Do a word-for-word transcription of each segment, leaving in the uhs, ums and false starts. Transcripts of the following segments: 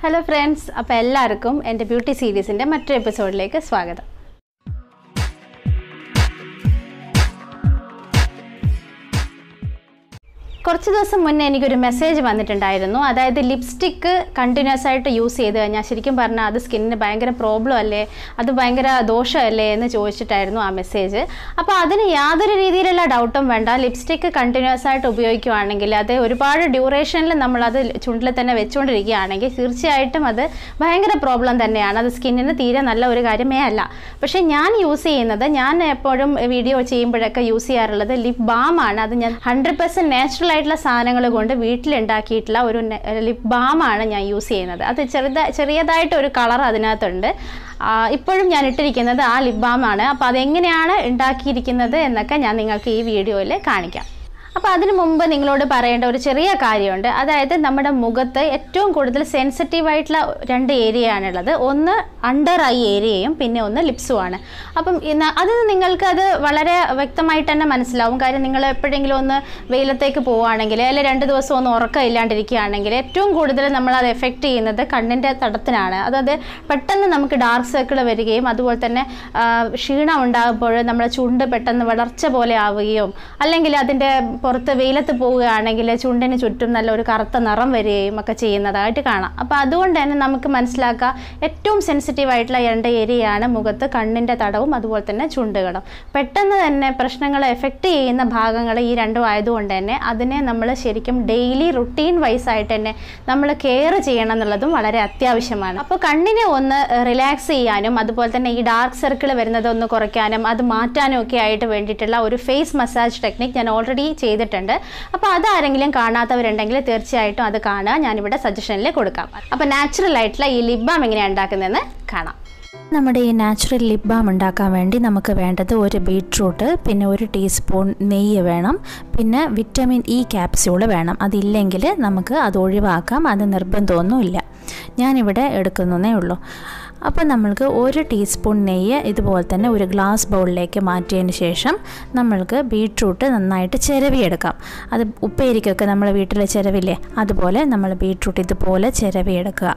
Hello friends, appo ellarkkum ende beauty series inde mattoru episode like swagatham. കുറച്ച് ദിവസം മുന്നേ എനിക്ക് ഒരു മെസ്സേജ് വന്നിട്ടുണ്ടായിരുന്നു. അതായത് ലിപ്സ്റ്റിക്ക് കണ്ടിന്യൂസ് ആയിട്ട് യൂസ് ചെയ്ത് കഴിഞ്ഞാൽ ശരിക്കും പറഞ്ഞാൽ അത് സ്കിന്നിന് ഭയങ്കര പ്രോബ്ലം അല്ലേ, അത് ഭയങ്കര ദോഷമല്ലേ എന്ന് ചോദിച്ചിട്ടായിരുന്നു ആ മെസ്സേജ്. അപ്പോൾ അതിന് യാതൊരു രീതിയിലുള്ള ഡൗട്ടും വേണ്ട, ലിപ്സ്റ്റിക്ക് കണ്ടിന്യൂസ് ആയിട്ട് ഉപയോഗിക്കുകയാണെങ്കിൽ അത് ഒരുപാട് ഡ്യൂറേഷനിൽ നമ്മളത് ചുണ്ടിൽ തന്നെ വെച്ചുകൊണ്ടിരിക്കുകയാണെങ്കിൽ തീർച്ചയായിട്ടും അത് ഭയങ്കര പ്രോബ്ലം തന്നെയാണ്. അത് സ്കിന്നിന് തീരെ നല്ല ഒരു കാര്യമേ അല്ല. പക്ഷേ ഞാൻ യൂസ് ചെയ്യുന്നത്, ഞാൻ എപ്പോഴും വീഡിയോ ചെയ്യുമ്പോഴൊക്കെ യൂസ് ചെയ്യാറുള്ളത് ലിപ് ബാം ആണ്. അത് ഞാൻ ഹൺഡ്രഡ് പെർസെൻറ്റ് നാച്ചുറൽ ആയിട്ടുള്ള സാധനങ്ങൾ കൊണ്ട് വീട്ടിലുണ്ടാക്കിയിട്ടുള്ള ഒരു ലിപ് ബാമാണ് ഞാൻ യൂസ് ചെയ്യുന്നത്. അത് ചെറുതാ ചെറിയതായിട്ട് ഒരു കളർ അതിനകത്തുണ്ട്. ഇപ്പോഴും ഞാൻ ഇട്ടിരിക്കുന്നത് ആ ലിപ് ബാമാണ്. അപ്പോൾ അതെങ്ങനെയാണ് ഉണ്ടാക്കിയിരിക്കുന്നത് എന്നൊക്കെ ഞാൻ നിങ്ങൾക്ക് ഈ വീഡിയോയിൽ കാണിക്കാം. അപ്പോൾ അതിനു മുമ്പ് നിങ്ങളോട് പറയേണ്ട ഒരു ചെറിയ കാര്യമുണ്ട്. അതായത് നമ്മുടെ മുഖത്ത് ഏറ്റവും കൂടുതൽ സെൻസിറ്റീവായിട്ടുള്ള രണ്ട് ഏരിയയാണുള്ളത്. ഒന്ന് അണ്ടർ ഐ ഏരിയയും പിന്നെ ഒന്ന് ലിപ്സുമാണ്. അപ്പം അത് നിങ്ങൾക്ക് അത് വളരെ വ്യക്തമായിട്ട് തന്നെ മനസ്സിലാവും. കാര്യം നിങ്ങൾ എപ്പോഴെങ്കിലും ഒന്ന് വെയിലത്തേക്ക് പോവുകയാണെങ്കിൽ അല്ലെങ്കിൽ രണ്ട് ദിവസം ഒന്ന് ഉറക്കം ഇല്ലാണ്ടിരിക്കുകയാണെങ്കിൽ ഏറ്റവും കൂടുതൽ നമ്മളത് എഫക്റ്റ് ചെയ്യുന്നത് കണ്ണിൻ്റെ തടത്തിനാണ്. അതായത് പെട്ടെന്ന് നമുക്ക് ഡാർക്ക് സർക്കിൾ വരികയും അതുപോലെ തന്നെ ക്ഷീണം ഉണ്ടാകുമ്പോൾ നമ്മുടെ ചുണ്ട് പെട്ടെന്ന് വളർച്ച പോലെ ആവുകയും അല്ലെങ്കിൽ അതിൻ്റെ പുറത്ത് വെയിലത്ത് പോവുകയാണെങ്കിൽ ചുണ്ടിന് ചുറ്റും നല്ലൊരു കറുത്ത നിറം വരികയും ഒക്കെ ചെയ്യുന്നതായിട്ട് കാണാം. അപ്പോൾ അതുകൊണ്ട് തന്നെ നമുക്ക് മനസ്സിലാക്കാം ഏറ്റവും സെൻസിറ്റീവായിട്ടുള്ള രണ്ട് ഏരിയയാണ് മുഖത്ത് കണ്ണിൻ്റെ തടവും അതുപോലെ തന്നെ ചുണ്ടുകളും. പെട്ടെന്ന് തന്നെ പ്രശ്നങ്ങളെ എഫക്റ്റ് ചെയ്യുന്ന ഭാഗങ്ങൾ ഈ രണ്ടും ആയതുകൊണ്ട് തന്നെ അതിനെ നമ്മൾ ശരിക്കും ഡെയിലി റുട്ടീൻ വൈസായിട്ട് തന്നെ നമ്മൾ കെയർ ചെയ്യണം എന്നുള്ളതും വളരെ അത്യാവശ്യമാണ്. അപ്പോൾ കണ്ണിനെ ഒന്ന് റിലാക്സ് ചെയ്യാനും അതുപോലെ തന്നെ ഈ ഡാർക്ക് സർക്കിൾ വരുന്നതൊന്ന് കുറയ്ക്കാനും അത് മാറ്റാനും ഒക്കെ ആയിട്ട് വേണ്ടിയിട്ടുള്ള ഒരു ഫേസ് മസാജ് ടെക്നിക് ഞാൻ ഓൾറെഡി ചെയ്തിട്ടുണ്ട്. അപ്പോൾ അതാരെങ്കിലും കാണാത്തവരുണ്ടെങ്കിൽ തീർച്ചയായിട്ടും അത് കാണുക, ഞാനിവിടെ സജഷനിൽ കൊടുക്കാം. അപ്പോൾ നാച്ചുറൽ ആയിട്ടുള്ള ഈ ലിപ് ബാം എങ്ങനെയാണ് ഉണ്ടാക്കുന്നതെന്ന് കാണാം. നമ്മുടെ ഈ നാച്ചുറൽ ലിപ് ബാം ഉണ്ടാക്കാൻ വേണ്ടി നമുക്ക് വേണ്ടത് ഒരു ബീട്രൂട്ട്, പിന്നെ ഒരു ടീസ്പൂൺ നെയ്യ് വേണം, പിന്നെ വിറ്റാമിൻ ഇ ക്യാപ്സ്യൂള് വേണം. അതില്ലെങ്കിൽ നമുക്ക് അത് ഒഴിവാക്കാം, അത് നിർബന്ധമൊന്നുമില്ല. ഞാനിവിടെ എടുക്കുന്നതേ ഉള്ളൂ. അപ്പോൾ നമ്മൾക്ക് ഒരു ടീസ്പൂൺ നെയ്യ് ഇതുപോലെ തന്നെ ഒരു ഗ്ലാസ് ബൗളിലേക്ക് മാറ്റിയതിന് ശേഷം നമ്മൾക്ക് ബീട്രൂട്ട് നന്നായിട്ട് ചിരവിയെടുക്കാം. അത് ഉപ്പേരിക്കൊക്കെ നമ്മൾ വീട്ടിൽ ചിരവില്ലേ, അതുപോലെ നമ്മൾ ബീട്രൂട്ട് ഇതുപോലെ ചിരവിയെടുക്കുക.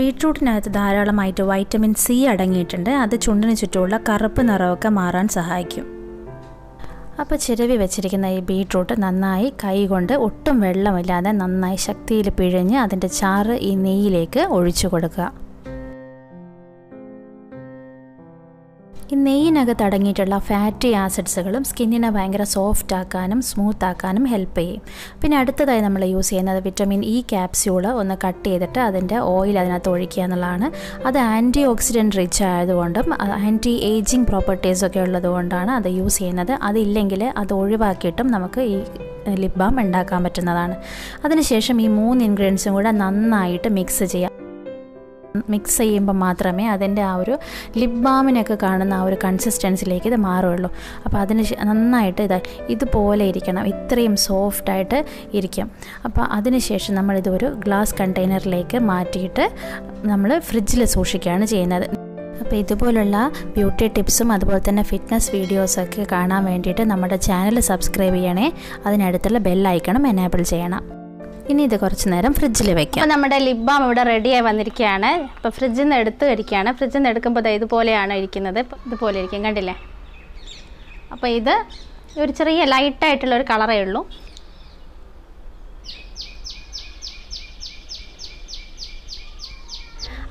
ബീട്രൂട്ടിനകത്ത് ധാരാളമായിട്ട് വൈറ്റമിൻ സി അടങ്ങിയിട്ടുണ്ട്. അത് ചുണ്ടിന് ചുറ്റുമുള്ള കറുപ്പ് നിറമൊക്കെ മാറാൻ സഹായിക്കും. അപ്പോൾ ചിരവി വെച്ചിരിക്കുന്ന ഈ ബീട്രൂട്ട് നന്നായി കൈകൊണ്ട് ഒട്ടും വെള്ളമില്ലാതെ നന്നായി ശക്തിയിൽ പിഴിഞ്ഞ് അതിൻ്റെ ചാറ് ഈ നെയ്യിലേക്ക് ഒഴിച്ചു കൊടുക്കുക. ഈ നെയ്യിനകത്ത് അടങ്ങിയിട്ടുള്ള ഫാറ്റി ആസിഡ്സുകളും സ്കിന്നിനെ ഭയങ്കര സോഫ്റ്റ് ആക്കാനും സ്മൂത്ത് ആക്കാനും ഹെൽപ്പ് ചെയ്യും. പിന്നെ അടുത്തതായി നമ്മൾ യൂസ് ചെയ്യുന്നത് വിറ്റാമിൻ ഇ ക്യാപ്സ്യൂള് ഒന്ന് കട്ട് ചെയ്തിട്ട് അതിൻ്റെ ഓയിൽ അതിനകത്ത് ഒഴിക്കുക എന്നുള്ളതാണ്. അത് ആൻറ്റി ഓക്സിഡൻറ്റ് റിച്ച് ആയതുകൊണ്ടും ആൻറ്റി ഏജിങ് പ്രോപ്പർട്ടീസൊക്കെ ഉള്ളതുകൊണ്ടാണ് അത് യൂസ് ചെയ്യുന്നത്. അതില്ലെങ്കിൽ അത് ഒഴിവാക്കിയിട്ടും നമുക്ക് ഈ ലിപ് ബാം ഉണ്ടാക്കാൻ പറ്റുന്നതാണ്. അതിനുശേഷം ഈ മൂന്ന് ഇൻഗ്രീഡിയൻസും കൂടെ നന്നായിട്ട് മിക്സ് ചെയ്യാം. മിക്സ് ചെയ്യുമ്പോൾ മാത്രമേ അതിൻ്റെ ആ ഒരു ലിപ് ബാമിനൊക്കെ കാണുന്ന ആ ഒരു കൺസിസ്റ്റൻസിലേക്ക് ഇത് മാറുകയുള്ളൂ. അപ്പോൾ അതിന് നന്നായിട്ട് ഇതായി ഇതുപോലെ ഇരിക്കണം, ഇത്രയും സോഫ്റ്റായിട്ട് ഇരിക്കും. അപ്പോൾ അതിനുശേഷം നമ്മളിതൊരു ഗ്ലാസ് കണ്ടെയ്നറിലേക്ക് മാറ്റിയിട്ട് നമ്മൾ ഫ്രിഡ്ജിൽ സൂക്ഷിക്കുകയാണ് ചെയ്യുന്നത്. അപ്പോൾ ഇതുപോലുള്ള ബ്യൂട്ടി ടിപ്സും അതുപോലെ തന്നെ ഫിറ്റ്നസ് വീഡിയോസൊക്കെ കാണാൻ വേണ്ടിയിട്ട് നമ്മുടെ ചാനൽ സബ്സ്ക്രൈബ് ചെയ്യണേ. അതിനടുത്തുള്ള ബെല്ലൈക്കണം എനേബിൾ ചെയ്യണം. ഇനി ഇത് കുറച്ച് നേരം ഫ്രിഡ്ജിൽ വെക്കാം. അപ്പോൾ നമ്മുടെ ലിപ് ബാം ഇവിടെ റെഡിയായി വന്നിരിക്കുകയാണ്. അപ്പോൾ ഫ്രിഡ്ജിൽ നിന്ന് എടുത്ത് ഇരിക്കുകയാണ്. ഫ്രിഡ്ജിൽ നിന്ന് എടുക്കുമ്പോൾ ഇതുപോലെയാണ് ഇരിക്കുന്നത്. ഇതുപോലെ ഇരിക്കും, കണ്ടില്ലേ. അപ്പോൾ ഇത് ഒരു ചെറിയ ലൈറ്റായിട്ടുള്ളൊരു കളറേ ഉള്ളൂ.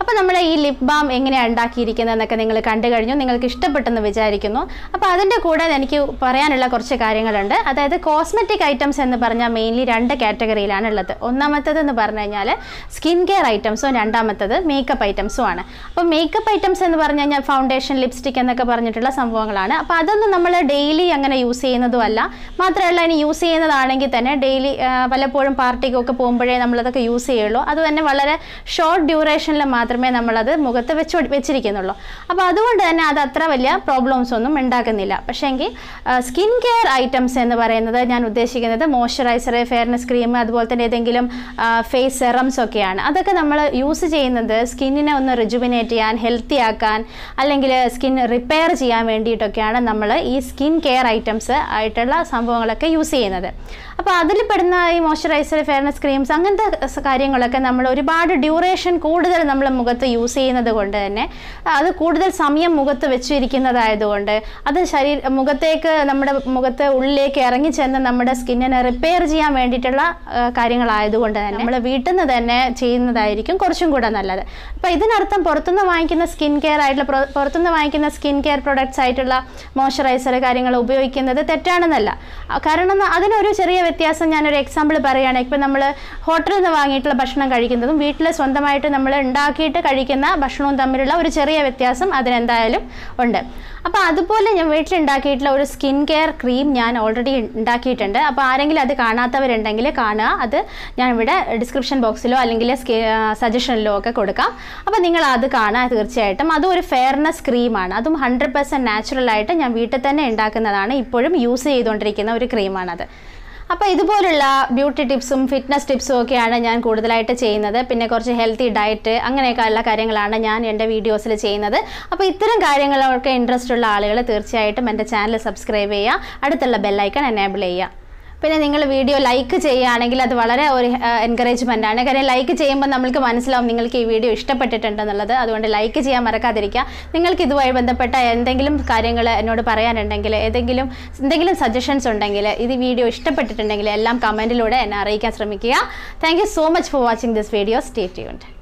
അപ്പോൾ നമ്മൾ ഈ ലിപ് ബാം എങ്ങനെയാണ് ഉണ്ടാക്കിയിരിക്കുന്നതെന്നൊക്കെ നിങ്ങൾ കണ്ടു കഴിഞ്ഞു, നിങ്ങൾക്ക് ഇഷ്ടപ്പെട്ടെന്ന് വിചാരിക്കുന്നു. അപ്പോൾ അതിൻ്റെ കൂടെ എനിക്ക് പറയാനുള്ള കുറച്ച് കാര്യങ്ങളുണ്ട്. അതായത് കോസ്മെറ്റിക് ഐറ്റംസ് എന്ന് പറഞ്ഞാൽ മെയിൻലി രണ്ട് കാറ്റഗറിയിലാണ് ഉള്ളത്. ഒന്നാമത്തേത് എന്ന് പറഞ്ഞു കഴിഞ്ഞാൽ സ്കിൻ കെയർ ഐറ്റംസും രണ്ടാമത്തേത് മേക്കപ്പ് ഐറ്റംസും ആണ്. അപ്പോൾ മേക്കപ്പ് ഐറ്റംസ് എന്ന് പറഞ്ഞു കഴിഞ്ഞാൽ ഫൗണ്ടേഷൻ, ലിപ്സ്റ്റിക് എന്നൊക്കെ പറഞ്ഞിട്ടുള്ള സംഭവങ്ങളാണ്. അപ്പോൾ അതൊന്നും നമ്മൾ ഡെയിലി അങ്ങനെ യൂസ് ചെയ്യുന്നതും അല്ല. മാത്രമല്ല, ഇനി യൂസ് ചെയ്യുന്നതാണെങ്കിൽ തന്നെ ഡെയിലി പലപ്പോഴും പാർട്ടിക്കൊക്കെ പോകുമ്പോഴേ നമ്മളതൊക്കെ യൂസ് ചെയ്യുള്ളൂ. അത് തന്നെ വളരെ ഷോർട്ട് ഡ്യൂറേഷനിൽ മാത്രം മാത്രമേ നമ്മൾ അത് മുഖത്ത് വെച്ച് വെച്ചിരിക്കുന്നുള്ളൂ. അപ്പോൾ അതുകൊണ്ട് തന്നെ അത് അത്ര വലിയ പ്രോബ്ലംസ് ഒന്നും ഉണ്ടാക്കുന്നില്ല. പക്ഷേങ്കിൽ സ്കിൻ കെയർ ഐറ്റംസ് എന്ന് പറയുന്നത് ഞാൻ ഉദ്ദേശിക്കുന്നത് മോയ്സ്ചറൈസർ, ഫെയർനെസ് ക്രീം, അതുപോലെ തന്നെ ഏതെങ്കിലും ഫേസ് സെറംസ് ഒക്കെയാണ്. അതൊക്കെ നമ്മൾ യൂസ് ചെയ്യുന്നത് സ്കിന്നിനെ ഒന്ന് റിജുവിനേറ്റ് ചെയ്യാൻ, ഹെൽത്തി ആക്കാൻ, അല്ലെങ്കിൽ സ്കിൻ റിപ്പയർ ചെയ്യാൻ വേണ്ടിയിട്ടൊക്കെയാണ് നമ്മൾ ഈ സ്കിൻ കെയർ ഐറ്റംസ് ആയിട്ടുള്ള സംഭവങ്ങളൊക്കെ യൂസ് ചെയ്യുന്നത്. അപ്പോൾ അതിൽ പെടുന്ന ഈ മോയ്സ്ചറൈസർ, ഫെയർനെസ് ക്രീംസ്, അങ്ങനത്തെ കാര്യങ്ങളൊക്കെ നമ്മൾ ഒരുപാട് ഡ്യൂറേഷൻ കൂടുതൽ നമ്മൾ മുഖത്ത് യൂസ് ചെയ്യുന്നത് കൊണ്ട് തന്നെ, അത് കൂടുതൽ സമയം മുഖത്ത് വെച്ചിരിക്കുന്നതായതുകൊണ്ട് അത് ശരീര മുഖത്തേക്ക് നമ്മുടെ മുഖത്ത് ഉള്ളിലേക്ക് ഇറങ്ങി ചെന്ന് നമ്മുടെ സ്കിന്നിനെ റിപ്പയർ ചെയ്യാൻ വേണ്ടിയിട്ടുള്ള കാര്യങ്ങളായതുകൊണ്ട് തന്നെ നമ്മൾ വീട്ടിൽ നിന്ന് തന്നെ ചെയ്യുന്നതായിരിക്കും കുറച്ചും കൂടെ നല്ലത്. അപ്പോൾ ഇതിനർത്ഥം പുറത്തുനിന്ന് വാങ്ങിക്കുന്ന സ്കിൻ കെയർ ആയിട്ടുള്ള പുറത്തുനിന്ന് വാങ്ങിക്കുന്ന സ്കിൻ കെയർ പ്രൊഡക്ട്സ് ആയിട്ടുള്ള മോയ്സ്ചറൈസർ കാര്യങ്ങൾ ഉപയോഗിക്കുന്നത് തെറ്റാണെന്നല്ല. കാരണം അതിനൊരു ചെറിയ വ്യത്യാസം ഞാനൊരു എക്സാമ്പിൾ പറയുകയാണെങ്കിൽ, ഇപ്പോൾ നമ്മൾ ഹോട്ടലിൽ നിന്ന് വാങ്ങിയിട്ടുള്ള ഭക്ഷണം കഴിക്കുന്നതും വീട്ടിൽ സ്വന്തമായിട്ട് നമ്മൾ ഉണ്ടാക്കിയിട്ട് കഴിക്കുന്ന ഭക്ഷണവും തമ്മിലുള്ള ഒരു ചെറിയ വ്യത്യാസം അതിനെന്തായാലും ഉണ്ട്. അപ്പോൾ അതുപോലെ ഞാൻ വീട്ടിലുണ്ടാക്കിയിട്ടുള്ള ഒരു സ്കിൻ കെയർ ക്രീം ഞാൻ ഓൾറെഡി ഉണ്ടാക്കിയിട്ടുണ്ട്. അപ്പോൾ ആരെങ്കിലും അത് കാണാത്തവരുണ്ടെങ്കിൽ കാണുക. അത് ഞാനിവിടെ ഡിസ്ക്രിപ്ഷൻ ബോക്സിലോ അല്ലെങ്കിൽ സജഷനിലോ ഒക്കെ കൊടുക്കാം. അപ്പോൾ നിങ്ങൾ അത് കാണാൻ തീർച്ചയായിട്ടും. അതും ഒരു ഫെയർനെസ് ക്രീമാണ്. അതും ഹൺഡ്രഡ് പെർസെൻറ്റ് നാച്ചുറലായിട്ട് ഞാൻ വീട്ടിൽ തന്നെ ഉണ്ടാക്കുന്നതാണ്. ഇപ്പോഴും യൂസ് ചെയ്തുകൊണ്ടിരിക്കുന്ന ഒരു ക്രീമാണത്. അപ്പോൾ ഇതുപോലുള്ള ബ്യൂട്ടി ടിപ്സും ഫിറ്റ്നസ് ടിപ്സും ഒക്കെയാണ് ഞാൻ കൂടുതലായിട്ട് ചെയ്യുന്നത്. പിന്നെ കുറച്ച് ഹെൽത്തി ഡയറ്റ്, അങ്ങനെയൊക്കെ ഉള്ള കാര്യങ്ങളാണ് ഞാൻ എൻ്റെ വീഡിയോസിൽ ചെയ്യുന്നത്. അപ്പോൾ ഇത്തരം കാര്യങ്ങളൊക്കെ ഇൻട്രസ്റ്റ് ഉള്ള ആളുകൾ തീർച്ചയായിട്ടും എൻ്റെ ചാനൽ സബ്സ്ക്രൈബ് ചെയ്യുക, അടുത്തുള്ള ബെല്ലൈക്കൺ എനേബിൾ ചെയ്യുക. പിന്നെ നിങ്ങൾ വീഡിയോ ലൈക്ക് ചെയ്യുകയാണെങ്കിൽ അത് വളരെ ഒരു എൻകറേജ്മെൻ്റ് ആണ്. കാര്യം ലൈക്ക് ചെയ്യുമ്പോൾ നമ്മൾക്ക് മനസ്സിലാവും നിങ്ങൾക്ക് ഈ വീഡിയോ ഇഷ്ടപ്പെട്ടിട്ടുണ്ടെന്നുള്ളത്. അതുകൊണ്ട് ലൈക്ക് ചെയ്യാൻ മറക്കാതിരിക്കുക. നിങ്ങൾക്ക് ഇതുമായി ബന്ധപ്പെട്ട എന്തെങ്കിലും കാര്യങ്ങൾ എന്നോട് പറയാനുണ്ടെങ്കിൽ, ഏതെങ്കിലും എന്തെങ്കിലും സജഷൻസ് ഉണ്ടെങ്കിൽ, ഇത് വീഡിയോ ഇഷ്ടപ്പെട്ടിട്ടുണ്ടെങ്കിൽ എല്ലാം കമൻറ്റിലൂടെ എന്നെ അറിയിക്കാൻ ശ്രമിക്കുക. Thank you so much for watching this video. Stay tuned.